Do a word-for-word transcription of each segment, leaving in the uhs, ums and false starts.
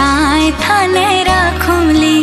पाए था नेरा खुमली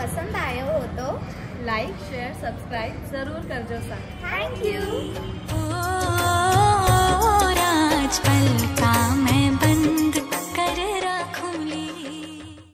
पसंद आए हो तो लाइक शेयर सब्सक्राइब जरूर कर दो सर। Thank you.